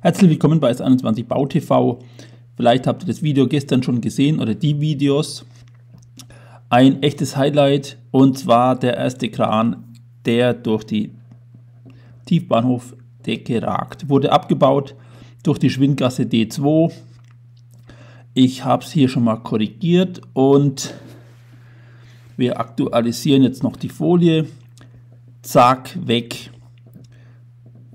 Herzlich willkommen bei S21 Bau TV. Vielleicht habt ihr das Video gestern schon gesehen oder die Videos. Ein echtes Highlight, und zwar der erste Kran, der durch die Tiefbahnhofdecke ragt. Wurde abgebaut durch die Schwindgasse D2. Ich habe es hier schon mal korrigiert und wir aktualisieren jetzt noch die Folie. Zack, weg.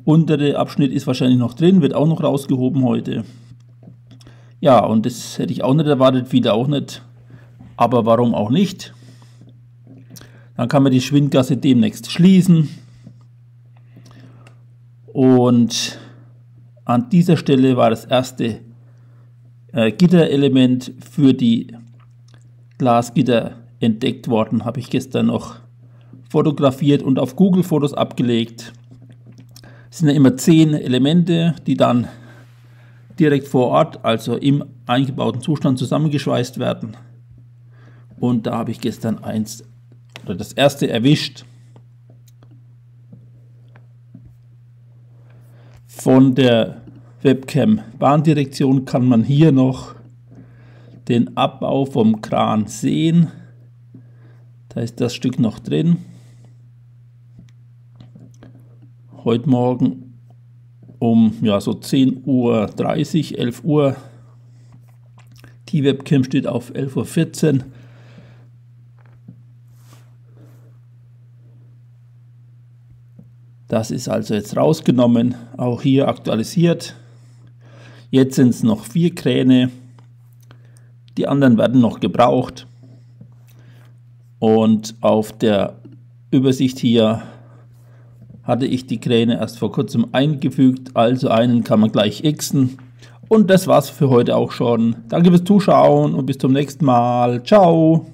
Untere Abschnitt ist wahrscheinlich noch drin, wird auch noch rausgehoben heute. Ja, und das hätte ich auch nicht erwartet, wieder auch nicht. Aber warum auch nicht? Dann kann man die Schwindgasse demnächst schließen. Und an dieser Stelle war das erste Gitterelement für die Glasgitter entdeckt worden. Habe ich gestern noch fotografiert und auf Google Fotos abgelegt. Es sind ja immer 10 Elemente, die dann direkt vor Ort, also im eingebauten Zustand, zusammengeschweißt werden. Und da habe ich gestern eins oder das erste erwischt. Von der Webcam-Bahndirektion kann man hier noch den Abbau vom Kran sehen. Da ist das Stück noch drin. Heute Morgen um so 10.30 Uhr, 11 Uhr. Die Webcam steht auf 11.14 Uhr. Das ist also jetzt rausgenommen, auch hier aktualisiert. Jetzt sind es noch 4 Kräne. Die anderen werden noch gebraucht. Und auf der Übersicht hier hatte ich die Kräne erst vor kurzem eingefügt. Also einen kann man gleich xen. Und das war's für heute auch schon. Danke fürs Zuschauen und bis zum nächsten Mal. Ciao.